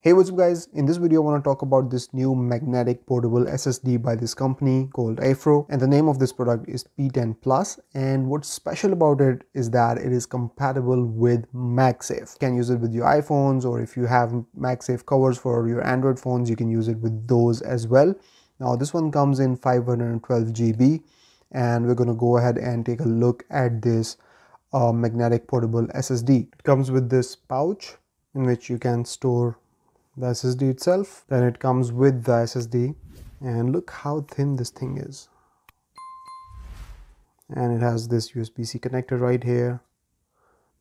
Hey, what's up guys? In this video I want to talk about this new magnetic portable SSD by this company called Aiffro, and the name of this product is P10 Plus, and what's special about it is that it is compatible with MagSafe. You can use it with your iPhones, or if you have MagSafe covers for your Android phones, you can use it with those as well. Now this one comes in 512 GB, and we're going to go ahead and take a look at this magnetic portable SSD. It comes with this pouch in which you can store the SSD itself. Then it comes with the SSD, and look how thin this thing is, and it has this USB-C connector right here.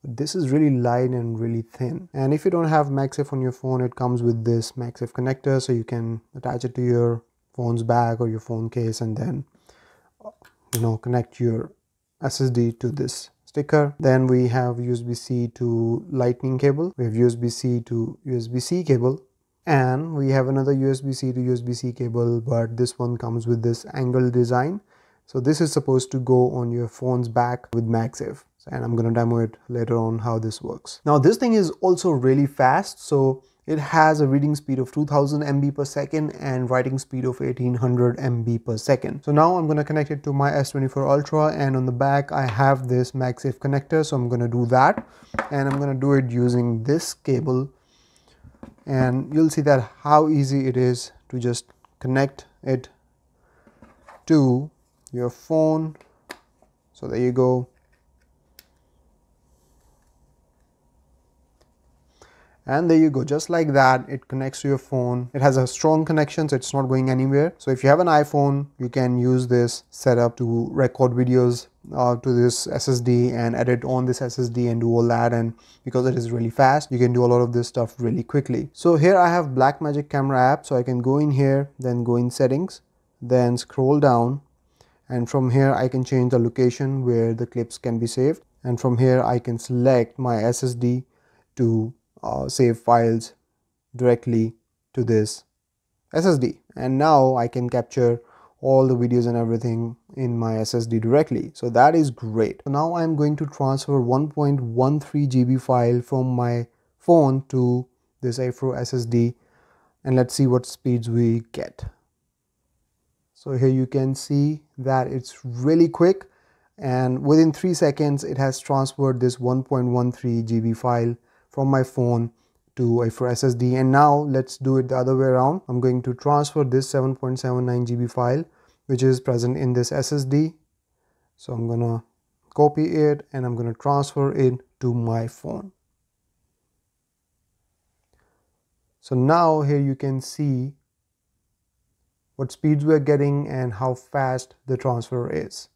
This is really light and really thin, and if you don't have MagSafe on your phone, it comes with this MagSafe connector, so you can attach it to your phone's bag or your phone case, and then connect your SSD to this sticker. Then we have USB-C to lightning cable, we have USB-C to USB-C cable, and we have another USB-C to USB-C cable, but this one comes with this angle design. So this is supposed to go on your phone's back with MagSafe, and I'm going to demo it later on how this works. Now this thing is also really fast, so it has a reading speed of 2000 MB per second and writing speed of 1800 MB per second. So now I'm going to connect it to my S24 Ultra, and on the back I have this MagSafe connector, so I'm going to do that, and I'm going to do it using this cable, and you'll see that how easy it is to just connect it to your phone. So there you go. And there you go, just like that, it connects to your phone. It has a strong connection, so it's not going anywhere. So if you have an iPhone, you can use this setup to record videos to this SSD and edit on this SSD and do all that. And because it is really fast, you can do a lot of this stuff really quickly. So here I have Blackmagic camera app, so I can go in here, then go in settings, then scroll down. And from here, I can change the location where the clips can be saved. And from here, I can select my SSD to save files directly to this SSD, and now I can capture all the videos and everything in my SSD directly. So that is great. So now I'm going to transfer 1.13 GB file from my phone to this Aiffro SSD, and let's see what speeds we get. So here you can see that it's really quick, and within 3 seconds it has transferred this 1.13 GB file from my phone to Aiffro SSD. And now let's do it the other way around. I'm going to transfer this 7.79 GB file which is present in this SSD. So I'm gonna copy it and I'm gonna transfer it to my phone. So now here you can see what speeds we're getting and how fast the transfer is.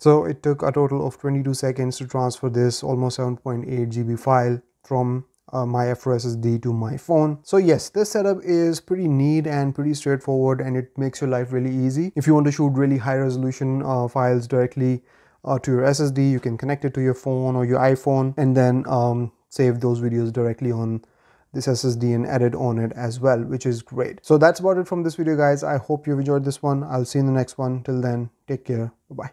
So it took a total of 22 seconds to transfer this almost 7.8 GB file from my Aiffro SSD to my phone. So yes, this setup is pretty neat and pretty straightforward, and it makes your life really easy. If you want to shoot really high resolution files directly to your SSD, you can connect it to your phone or your iPhone, and then save those videos directly on this SSD and edit on it as well, which is great. So that's about it from this video guys. I hope you've enjoyed this one. I'll see you in the next one. Till then, take care. Bye-bye.